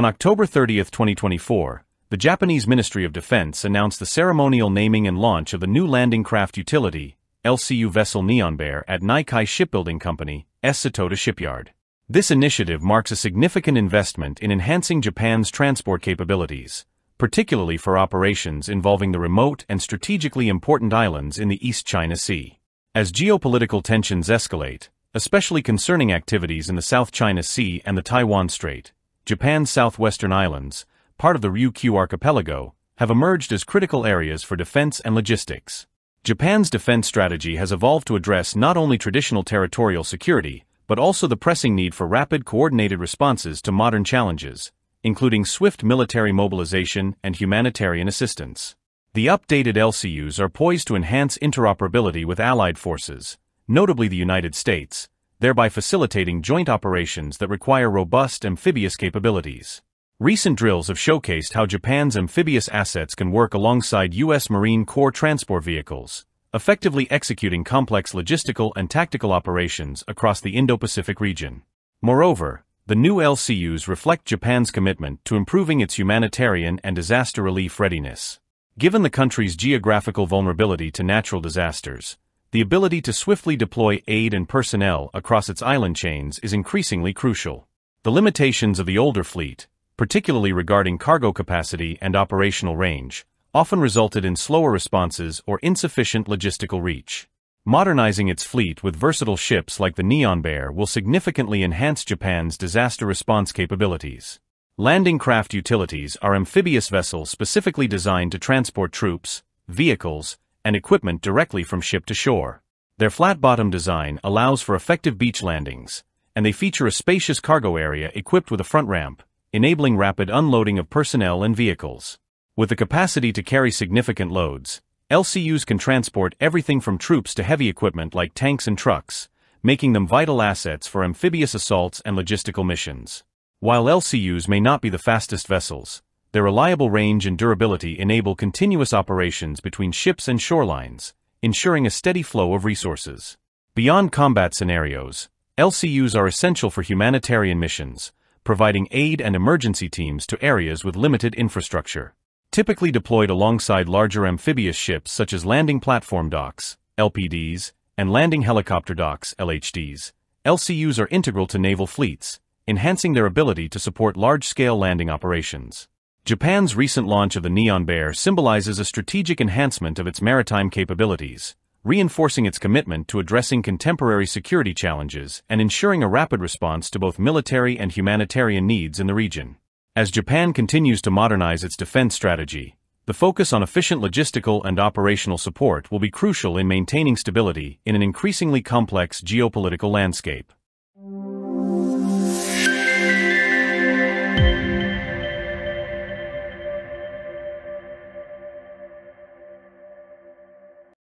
On October 30, 2024, the Japanese Ministry of Defense announced the ceremonial naming and launch of the new landing craft utility, LCU vessel Nihonbare at Naikai Shipbuilding Company, Setoda Shipyard. This initiative marks a significant investment in enhancing Japan's transport capabilities, particularly for operations involving the remote and strategically important islands in the East China Sea. As geopolitical tensions escalate, especially concerning activities in the South China Sea and the Taiwan Strait, Japan's southwestern islands, part of the Ryukyu Archipelago, have emerged as critical areas for defense and logistics. Japan's defense strategy has evolved to address not only traditional territorial security, but also the pressing need for rapid coordinated responses to modern challenges, including swift military mobilization and humanitarian assistance. The updated LCUs are poised to enhance interoperability with allied forces, notably the United States, thereby facilitating joint operations that require robust amphibious capabilities. Recent drills have showcased how Japan's amphibious assets can work alongside U.S. Marine Corps transport vehicles, effectively executing complex logistical and tactical operations across the Indo-Pacific region. Moreover, the new LCUs reflect Japan's commitment to improving its humanitarian and disaster relief readiness. Given the country's geographical vulnerability to natural disasters, the ability to swiftly deploy aid and personnel across its island chains is increasingly crucial. The limitations of the older fleet, particularly regarding cargo capacity and operational range, often resulted in slower responses or insufficient logistical reach. Modernizing its fleet with versatile ships like the Nihonbare will significantly enhance Japan's disaster response capabilities. Landing craft utilities are amphibious vessels specifically designed to transport troops, vehicles, and equipment directly from ship to shore. Their flat-bottom design allows for effective beach landings, and they feature a spacious cargo area equipped with a front ramp, enabling rapid unloading of personnel and vehicles. With the capacity to carry significant loads, LCUs can transport everything from troops to heavy equipment like tanks and trucks, making them vital assets for amphibious assaults and logistical missions. While LCUs may not be the fastest vessels, their reliable range and durability enable continuous operations between ships and shorelines, ensuring a steady flow of resources. Beyond combat scenarios, LCUs are essential for humanitarian missions, providing aid and emergency teams to areas with limited infrastructure. Typically deployed alongside larger amphibious ships such as landing platform docks, LPDs, and landing helicopter docks, LHDs, LCUs are integral to naval fleets, enhancing their ability to support large-scale landing operations. Japan's recent launch of the Nihonbare symbolizes a strategic enhancement of its maritime capabilities, reinforcing its commitment to addressing contemporary security challenges and ensuring a rapid response to both military and humanitarian needs in the region. As Japan continues to modernize its defense strategy, the focus on efficient logistical and operational support will be crucial in maintaining stability in an increasingly complex geopolitical landscape.